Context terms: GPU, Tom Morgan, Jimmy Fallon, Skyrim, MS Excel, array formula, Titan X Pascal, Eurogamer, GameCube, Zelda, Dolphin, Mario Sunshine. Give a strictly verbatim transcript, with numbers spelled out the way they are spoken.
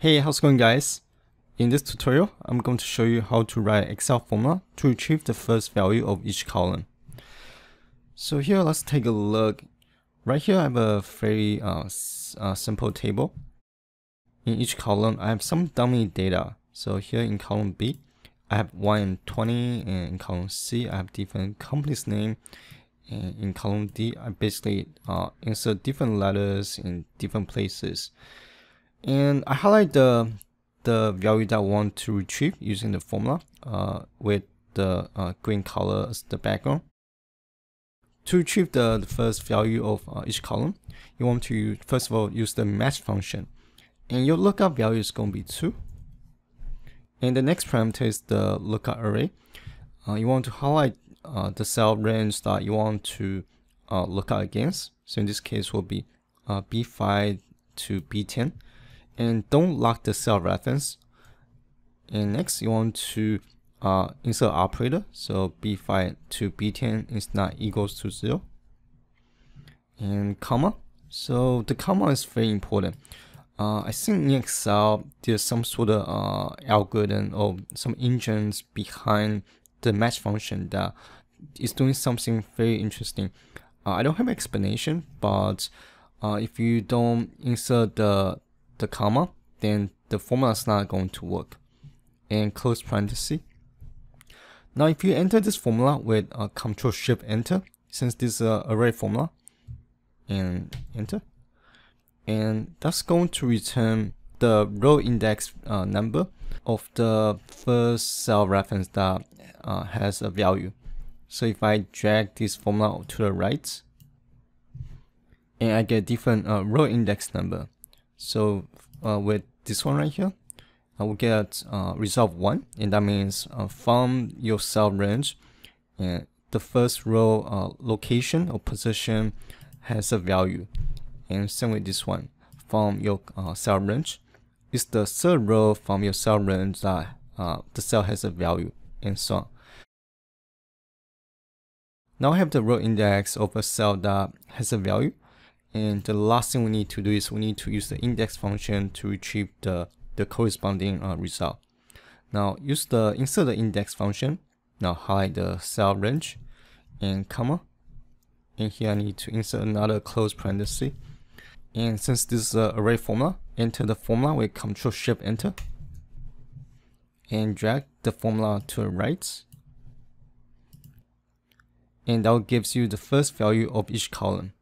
Hey, how's it going, guys? In this tutorial, I'm going to show you how to write an Excel formula to retrieve the first value of each column. So here, let's take a look. Right here, I have a very uh, uh, simple table. In each column, I have some dummy data. So here in column B, I have one and twenty, and in column C, I have different company's name. And in column D, I basically uh, insert different letters in different places. And I highlight the the value that I want to retrieve using the formula uh, with the uh, green color as the background. To retrieve the, the first value of uh, each column, you want to first of all use the match function, and your lookup value is going to be two. And the next parameter is the lookup array. Uh, you want to highlight uh, the cell range that you want to uh, look up against. So in this case, will be uh, B five to B ten. And don't lock the cell reference. And next, you want to uh, insert operator. So B five to B ten is not equals to zero. And comma. So the comma is very important. Uh, I think in Excel, there's some sort of uh, algorithm or some engines behind the match function that is doing something very interesting. Uh, I don't have an explanation, but uh, if you don't insert the the comma, then the formula is not going to work. And close parenthesis. Now if you enter this formula with uh, Control Shift Enter, since this is uh, an array formula, and enter, and that's going to return the row index uh, number of the first cell reference that uh, has a value. So if I drag this formula to the right, and I get different uh, row index number. So uh, with this one right here, I will get uh, result one, and that means uh, from your cell range, and the first row uh, location or position has a value. And same with this one, from your uh, cell range, it's the third row from your cell range that uh, the cell has a value, and so on. Now I have the row index of a cell that has a value. And the last thing we need to do is we need to use the index function to retrieve the, the corresponding uh, result. Now use the insert the index function. Now hide the cell range and comma. And here I need to insert another close parenthesis. And since this is an array formula, enter the formula with Control Shift Enter. And drag the formula to the right. And that gives you the first value of each column.